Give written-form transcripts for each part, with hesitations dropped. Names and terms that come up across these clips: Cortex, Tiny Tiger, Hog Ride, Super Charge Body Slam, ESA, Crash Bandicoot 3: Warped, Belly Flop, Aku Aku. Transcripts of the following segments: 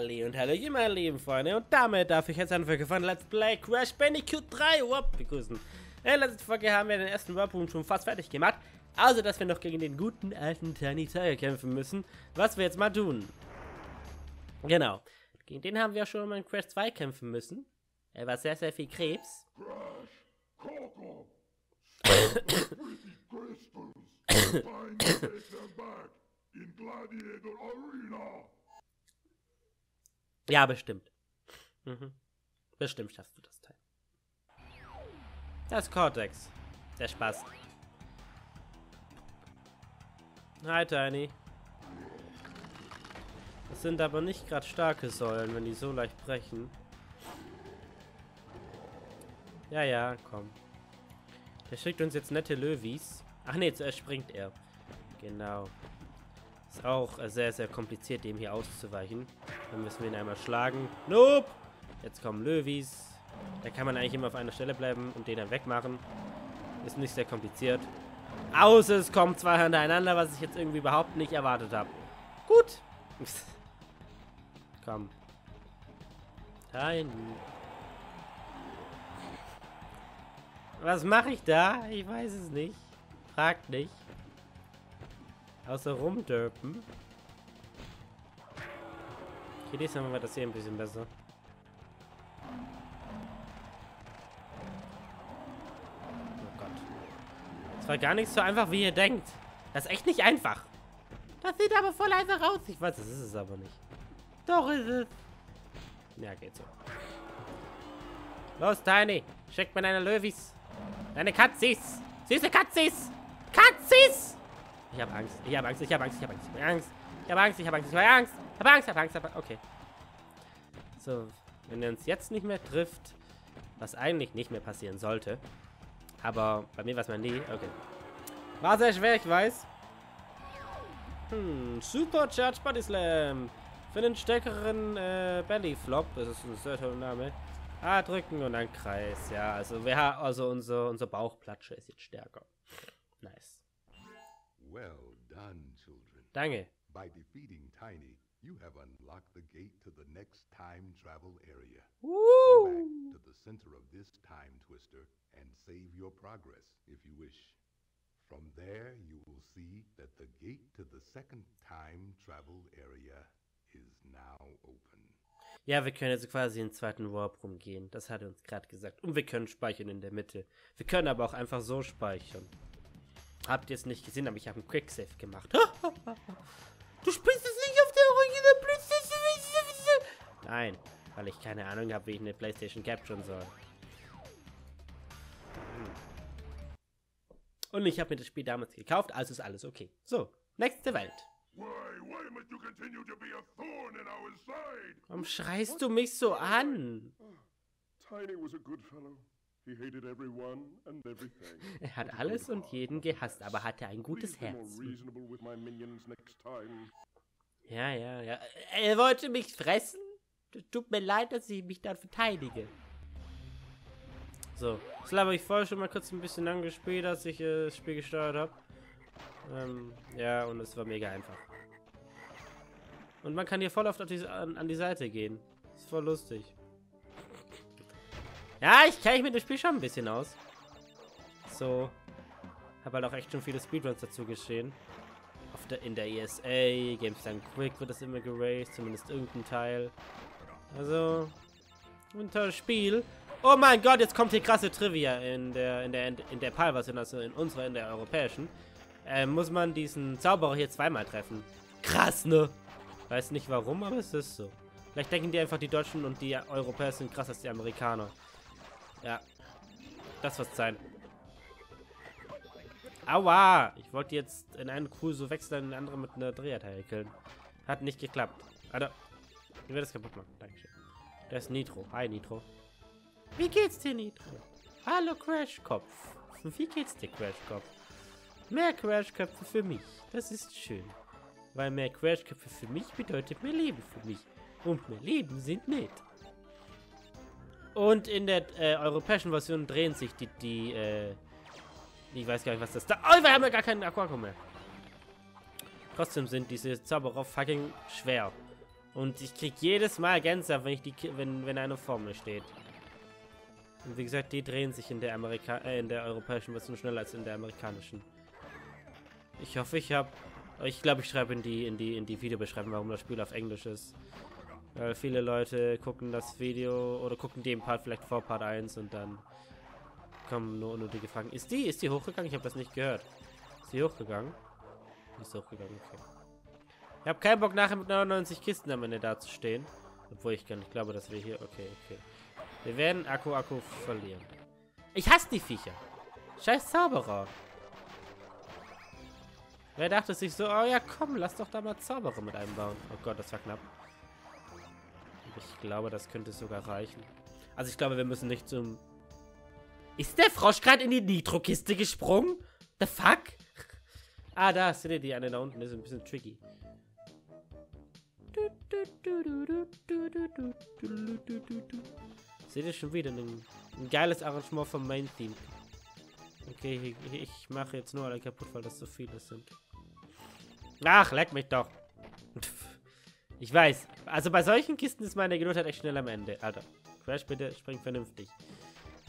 Hallihalli und Hallöchen, meine lieben Freunde. Und damit darf ich jetzt eine Folge von Let's Play Crash Bandicoot 3 Warped begrüßen. In der letzten Folge haben wir den ersten Warp-Room schon fast fertig gemacht. Also, dass wir noch gegen den guten alten Tiny Tiger kämpfen müssen. Was wir jetzt mal tun. Genau. Gegen den haben wir schon mal in Crash 2 kämpfen müssen. Er war sehr, sehr viel Krebs. Ja, bestimmt. Mhm. Bestimmt schaffst du das Teil. Das ist Cortex. Der Spaß. Hi, Tiny. Das sind aber nicht gerade starke Säulen, wenn die so leicht brechen. Ja, ja, komm. Der schickt uns jetzt nette Löwis. Ach nee, zuerst springt er. Genau. Ist auch sehr, sehr kompliziert, dem hier auszuweichen. Dann müssen wir ihn einmal schlagen. Nope! Jetzt kommen Löwis. Da kann man eigentlich immer auf einer Stelle bleiben und den dann wegmachen. Ist nicht sehr kompliziert. Außer es kommen zwei hintereinander, was ich jetzt irgendwie überhaupt nicht erwartet habe. Gut. Komm. Nein. Was mache ich da? Ich weiß es nicht. Fragt nicht. Außer rumdörpen. Okay, diesmal machen wir das hier ein bisschen besser. Oh Gott. Das war gar nicht so einfach, wie ihr denkt. Das ist echt nicht einfach. Das sieht aber voll einfach aus. Ich weiß, das ist es aber nicht. Doch ist es. Ja, geht so. Los, Tiny. Schick mir deine Löwis. Deine Katzis. Süße Katzis. Katzis. Ich hab Angst, ich hab Angst, ich hab Angst, ich hab Angst, ich hab Angst, ich hab Angst, ich hab Angst, ich hab Angst, ich hab Angst, ich hab Angst, ich hab Angst, okay. So, wenn er uns jetzt nicht mehr trifft, was eigentlich nicht mehr passieren sollte, aber bei mir war es mal nie, okay. War sehr schwer, ich weiß. Super Charge Body Slam. Für den stärkeren Belly Flop, das ist ein sehr toller Name. A drücken und dann Kreis, ja, also unser Bauchplatsche ist jetzt stärker. Nice. Well done, children. Danke. By defeating Tiny, you have unlocked the gate to the next time travel area. Go back to the center of this time twister and save your progress if you wish. From there, you will see that the gate to the second time travel area is now open. Ja, wir können jetzt quasi den zweiten Warp rumgehen. Das hat er uns gerade gesagt. Und wir können speichern in der Mitte. Wir können aber auch einfach so speichern. Habt ihr es nicht gesehen, aber ich habe einen Quicksave gemacht. Du spielst es nicht auf der originalen PlayStation. Nein, weil ich keine Ahnung habe, wie ich eine PlayStation capturen soll. Und ich habe mir das Spiel damals gekauft, also ist alles okay. So, nächste Welt. Warum schreist du mich so an? Tiny was a good fellow. Er hat alles und jeden gehasst, aber hatte ein gutes Herz. Ja, ja, ja. Er wollte mich fressen? Tut mir leid, dass ich mich dann verteidige. So, das habe ich vorher schon mal kurz ein bisschen angespielt, als ich das Spiel gesteuert habe. Ja, und es war mega einfach. Und man kann hier voll oft auf an die Seite gehen. Ist voll lustig. Ja, ich kenne mir das Spiel schon ein bisschen aus. So. Habe halt auch echt schon viele Speedruns dazu geschehen. In der ESA, Games Done Quick wird das immer geraced, zumindest irgendein Teil. Also, ein tolles Spiel. Oh mein Gott, jetzt kommt hier krasse Trivia in der PAL-Version, also in unserer, in der europäischen. Muss man diesen Zauberer hier zweimal treffen. Krass, ne? Weiß nicht warum, aber es ist so. Vielleicht denken die einfach, die Deutschen und die Europäer sind krasser als die Amerikaner. Ja, das wird's sein. Aua! Ich wollte jetzt in einen Kuh so wechseln, in den anderen mit einer Dreharteil killen. Hat nicht geklappt. Alter, ich werde das kaputt machen. Dankeschön. Das ist Nitro. Hi, Nitro. Wie geht's dir, Nitro? Hallo, Crashkopf. Wie geht's dir, Crashkopf? Mehr Crashköpfe für mich. Das ist schön. Weil mehr Crashköpfe für mich bedeutet mehr Leben für mich. Und mehr Leben sind nett. Und in der europäischen Version drehen sich die ich weiß gar nicht, was das da... Oh, wir haben ja gar keinen Aku Aku mehr. Trotzdem sind diese Zauberer fucking schwer. Und ich krieg jedes Mal Gänsehaut, wenn eine Formel steht. Und wie gesagt, die drehen sich in der europäischen Version schneller als in der amerikanischen. Ich hoffe, ich habe... Ich glaube, ich schreibe in die Videobeschreibung, warum das Spiel auf Englisch ist. Weil viele Leute gucken das Video oder gucken den Part vielleicht vor Part 1 und dann kommen nur unnötige Fragen. Ist die hochgegangen? Ich habe das nicht gehört. Ist die hochgegangen? Ist hochgegangen, okay. Ich habe keinen Bock, nachher mit 99 Kisten am Ende dazustehen. Obwohl ich gar nicht glaube, dass wir hier... Okay, okay. Wir werden Aku Aku verlieren. Ich hasse die Viecher. Scheiß Zauberer. Wer dachte sich so, oh ja, komm, lass doch da mal Zauberer mit einbauen. Oh Gott, das war knapp. Ich glaube, das könnte sogar reichen. Also ich glaube, wir müssen nicht zum... Ist der Frosch gerade in die Nitro-Kiste gesprungen? The fuck? Ah, da, seht ihr die eine da unten? Das ist ein bisschen tricky. Seht ihr schon wieder ein geiles Arrangement vom Main-Theme. Okay, ich mache jetzt nur alle kaputt, weil das so viele sind. Ach, leck mich doch. Ich weiß. Also bei solchen Kisten ist meine Geduld halt echt schnell am Ende. Alter, Crash, bitte spring vernünftig.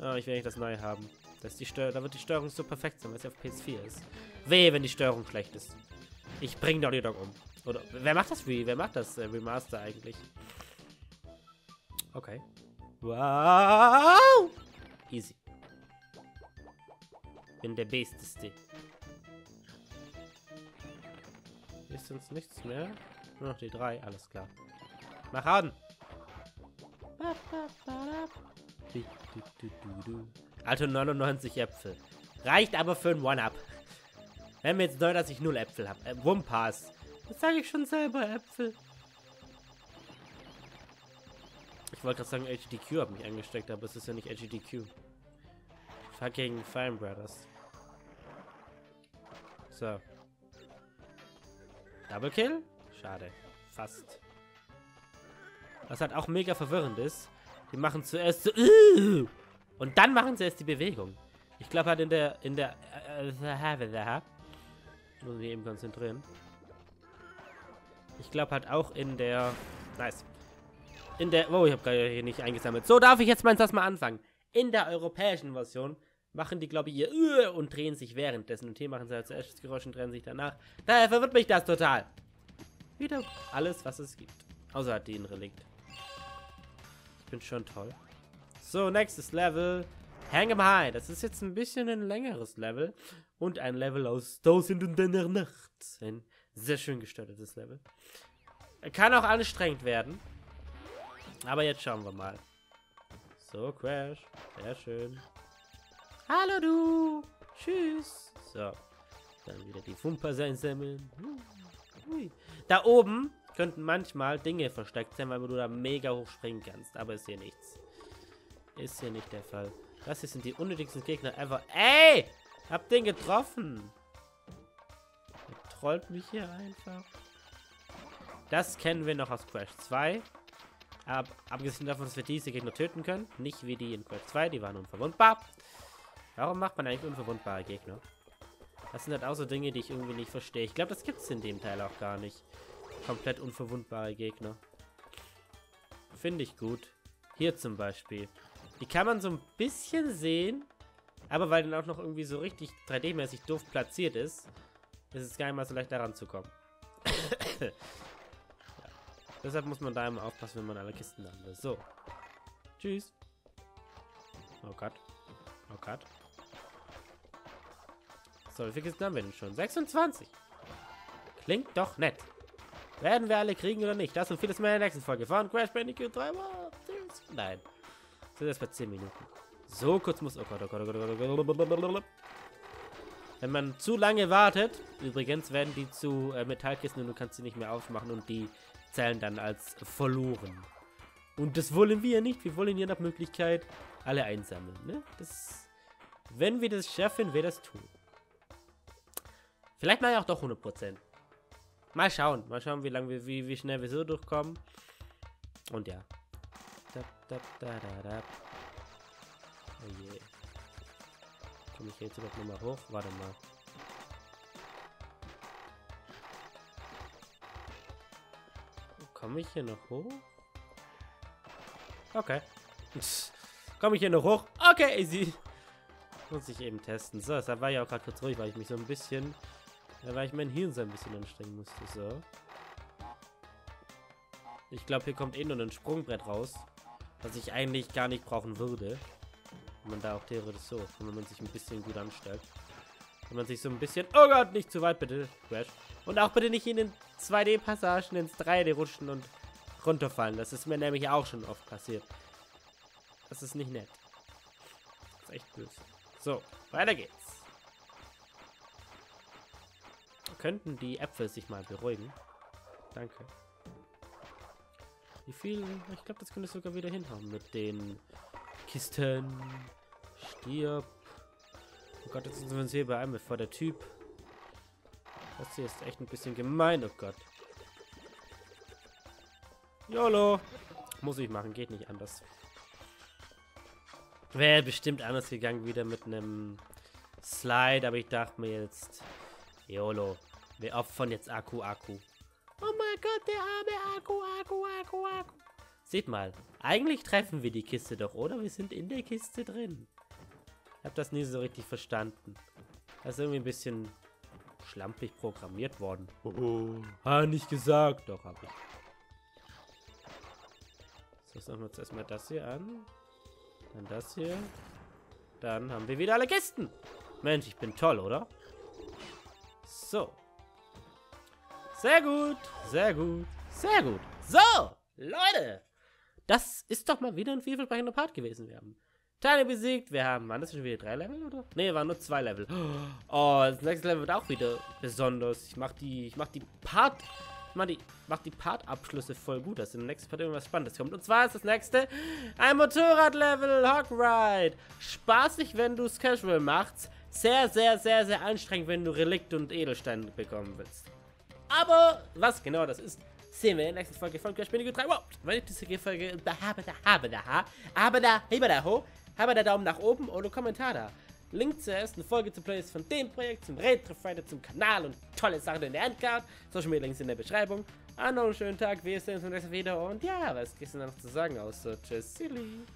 Oh, ich will nicht das Neue haben. Da wird die Steuerung so perfekt sein, weil sie auf PS4 ist. Weh, wenn die Steuerung schlecht ist. Ich bring Dolly Dog um. Oder, wer macht das Remaster eigentlich? Okay. Wow! Easy. Bin der Besteste. Ist uns nichts mehr? Nur noch die 3, alles klar. Mach an! Also 99 Äpfel. Reicht aber für ein One-Up. Wenn mir jetzt neu, dass ich 0 Äpfel habe. Wumpass. Das sage ich schon selber, Äpfel. Ich wollte gerade sagen, HDQ hat mich angesteckt, aber es ist ja nicht HDQ. Fucking Fine Brothers. So. Double Kill? Schade. Fast. Was halt auch mega verwirrend ist. Die machen zuerst so... und dann machen sie erst die Bewegung. Ich glaube halt muss mich eben konzentrieren. Ich glaube halt auch in der... Nice. Oh, ich habe gerade hier nicht eingesammelt. So, darf ich jetzt meins erstmal anfangen. In der europäischen Version machen die, glaube ich, ihr und drehen sich währenddessen. Und hier machen sie halt zuerst das Geräusch und drehen sich danach. Daher verwirrt mich das total. Wieder alles, was es gibt. Außer hat den Relikt. Ich bin schon toll. So, nächstes Level. Hang 'em High. Das ist jetzt ein bisschen ein längeres Level. Und ein Level aus 1000 und einer Nacht. Ein sehr schön gestaltetes Level. Kann auch anstrengend werden. Aber jetzt schauen wir mal. So, Crash. Sehr schön. Hallo, du. Tschüss. So. Dann wieder die Fumper sein sammeln. Da oben könnten manchmal Dinge versteckt sein, weil du da mega hoch springen kannst. Aber ist hier nichts. Ist hier nicht der Fall. Das hier sind die unnötigsten Gegner ever. Ey! Hab den getroffen. Der trollt mich hier einfach. Das kennen wir noch aus Crash 2. Abgesehen davon, dass wir diese Gegner töten können. Nicht wie die in Crash 2, die waren unverwundbar. Warum macht man eigentlich unverwundbare Gegner? Das sind halt auch so Dinge, die ich irgendwie nicht verstehe. Ich glaube, das gibt es in dem Teil auch gar nicht. Komplett unverwundbare Gegner. Finde ich gut. Hier zum Beispiel. Die kann man so ein bisschen sehen. Aber weil dann auch noch irgendwie so richtig 3D-mäßig doof platziert ist, ist es gar nicht mal so leicht, da ranzukommen. Deshalb muss man da immer aufpassen, wenn man alle Kisten anlässt. So. Tschüss. Oh Gott. Oh Gott. So, wie viele Kisten haben wir denn schon? 26. Klingt doch nett. Werden wir alle kriegen oder nicht? Das und vieles mehr in der nächsten Folge von Crash Bandicoot 3. Nein. So, das war 10 Minuten. So kurz muss... Oh Gott, oh Gott, oh Gott, oh Gott. Wenn man zu lange wartet... Übrigens werden die zu Metallkisten und du kannst sie nicht mehr aufmachen und die... zählen dann als verloren. Und das wollen wir ja nicht. Wir wollen ja nach Möglichkeit alle einsammeln. Ne? Das, wenn wir das schaffen, wir das tun. Vielleicht mal ja auch doch 100%. Mal schauen. Mal schauen, wie schnell wir so durchkommen. Und ja. Oh je. Komme ich jetzt überhaupt nochmal hoch? Warte mal. Komme ich hier noch hoch? Okay. Komme ich hier noch hoch? Okay, easy. Muss ich eben testen. So, deshalb war ich auch gerade kurz ruhig, weil ich mich so ein bisschen... weil ich mein Hirn so ein bisschen anstrengen musste. So. Ich glaube, hier kommt eh nur ein Sprungbrett raus. Was ich eigentlich gar nicht brauchen würde. Wenn man da auch theoretisch so ist. Wenn man sich ein bisschen gut anstellt. Wenn man sich so ein bisschen... Oh Gott, nicht zu weit, bitte. Crash. Und auch bitte nicht in den 2D-Passagen ins 3D rutschen und runterfallen. Das ist mir nämlich auch schon oft passiert. Das ist nicht nett. Das ist echt böse. So, weiter geht's. Könnten die Äpfel sich mal beruhigen? Danke. Wie viel? Ich glaube, das könnte sogar wieder hinhauen mit den Kisten. Stirb. Oh Gott, jetzt sind wir uns hier bei einem, bevor der Typ... Das hier ist echt ein bisschen gemein, oh Gott. YOLO. Muss ich machen, geht nicht anders. Wäre bestimmt anders gegangen, wieder mit einem Slide, aber ich dachte mir jetzt... YOLO. Wir opfern jetzt Aku Aku. Oh mein Gott, der arme Aku Aku Aku Aku. Seht mal, eigentlich treffen wir die Kiste doch, oder? Wir sind in der Kiste drin. Ich habe das nie so richtig verstanden. Das ist irgendwie ein bisschen... schlampig programmiert worden. Oh. Ah, nicht gesagt. Doch, habe ich. So, jetzt machen wir uns erstmal das hier an. Dann das hier. Dann haben wir wieder alle Kisten. Mensch, ich bin toll, oder? So. Sehr gut. Sehr gut. Sehr gut. So, Leute. Das ist doch mal wieder ein vielversprechender Part gewesen. Wir haben Teile besiegt. Wir haben... Waren das schon wieder 3 Level, oder? Ne, waren nur 2 Level. Oh, das nächste Level wird auch wieder besonders. Ich mach die Part-Abschlüsse voll gut. Das ist im nächsten Part irgendwas Spannendes kommt. Und zwar ist das nächste ein Motorrad-Level. Hog Ride. Spaßig, wenn du es casual machst. Sehr, sehr, sehr, sehr anstrengend, wenn du Relikte und Edelsteine bekommen willst. Aber was genau das ist, sehen wir in der nächsten Folge von Crash Bandicoot 3 Warped. Wenn ich diese Folge habe da Daumen nach oben oder Kommentar da. Link zur ersten Folge zu Playlist von dem Projekt, zum Retro Friday, zum Kanal und tolle Sachen in der Endcard. Social Media Links in der Beschreibung. Einen schönen Tag, wir sehen uns im nächsten Video und ja, was gibt's denn noch zu sagen außer tschüss, silly.